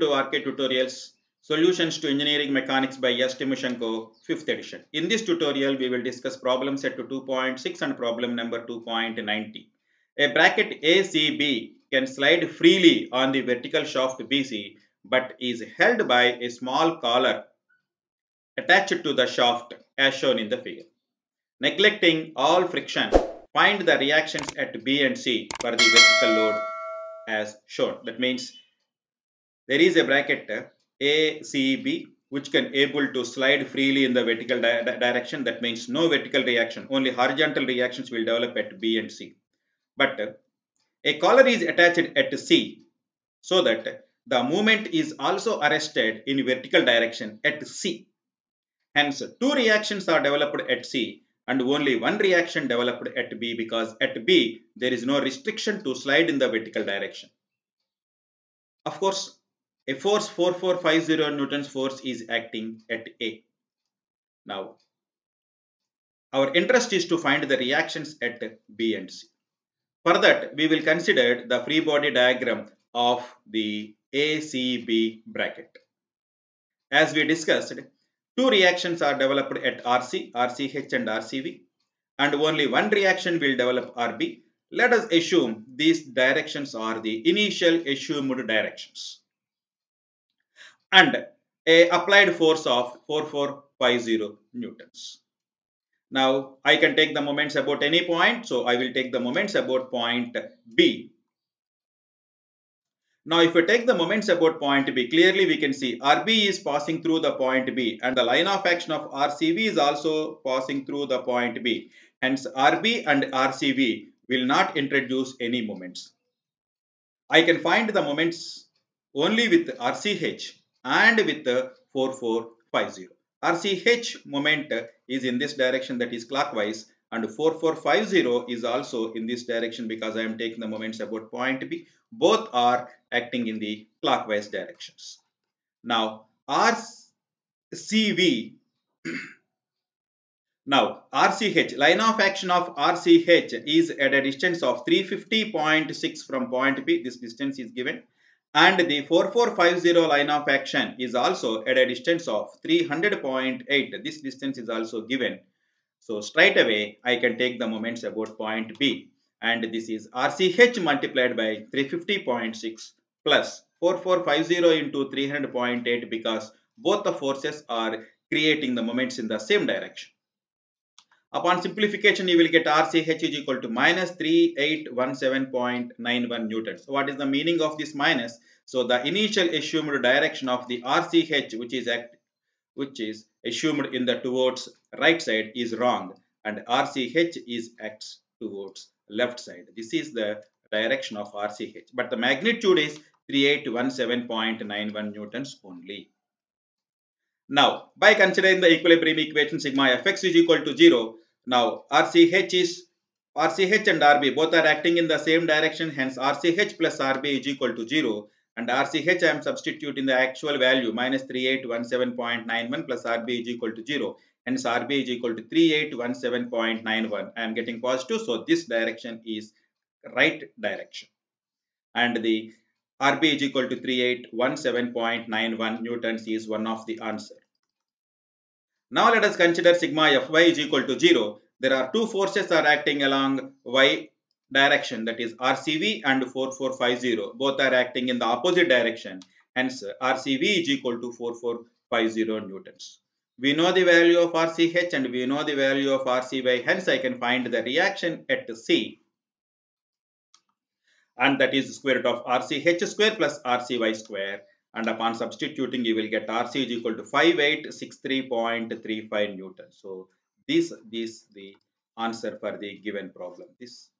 Welcome to RK Tutorials Solutions to Engineering Mechanics by Timoshenko, 5th edition. In this tutorial, we will discuss problem set to 2.6 and problem number 2.90. A bracket ACB can slide freely on the vertical shaft BC but is held by a small collar attached to the shaft as shown in the figure. Neglecting all friction, find the reactions at B and C for the vertical load as shown. That means there is a bracket ACB which can able to slide freely in the vertical direction. That means no vertical reaction, only horizontal reactions will develop at B and C. But a collar is attached at C so that the movement is also arrested in vertical direction at C. Hence, two reactions are developed at C and only one reaction developed at B because at B there is no restriction to slide in the vertical direction. Of course, a force 4450 Newton's force is acting at A. Now, our interest is to find the reactions at B and C. For that, we will consider the free body diagram of the ACB bracket. As we discussed, two reactions are developed at RC, RCH and RCV, and only one reaction will develop RB. Let us assume these directions are the initial assumed directions. And a applied force of 4450 Newtons. Now, I can take the moments about any point. So, I will take the moments about point B. Now, if we take the moments about point B, clearly we can see RB is passing through the point B and the line of action of RCV is also passing through the point B. Hence, RB and RCV will not introduce any moments. I can find the moments only with RCH and with 4450. RCH moment is in this direction, that is clockwise, and 4450 is also in this direction because I am taking the moments about point B. Both are acting in the clockwise directions. Now RCV, now RCH, line of action of RCH is at a distance of 350.6 from point B. This distance is given. And the 4450 line of action is also at a distance of 300.8. This distance is also given. So straight away I can take the moments about point B. And this is RCH multiplied by 350.6 plus 4450 into 300.8 because both the forces are creating the moments in the same direction. Upon simplification, you will get RCH is equal to minus 3817.91 Newtons. So what is the meaning of this minus? So the initial assumed direction of the RCH, which is assumed in the towards right side, is wrong, and RCH is acts towards left side. This is the direction of RCH, but the magnitude is 3817.91 Newtons only. Now, by considering the equilibrium equation sigma fx is equal to 0, now RCH and RB both are acting in the same direction, hence RCH plus RB is equal to 0, and RCH I am substituting the actual value minus 3817.91 plus RB is equal to 0, hence RB is equal to 3817.91. I am getting positive, so this direction is right direction, and the RB is equal to 3817.91 Newtons is one of the answer. Now let us consider sigma Fy is equal to 0. There are two forces are acting along Y direction, that is RCV and 4450. Both are acting in the opposite direction. Hence RCV is equal to 4450 Newtons. We know the value of RCH and we know the value of RCY. Hence I can find the reaction at C. And that is square root of RCH square plus RCY square. And upon substituting, you will get RC is equal to 5863.35 Newton. So, this is the answer for the given problem. This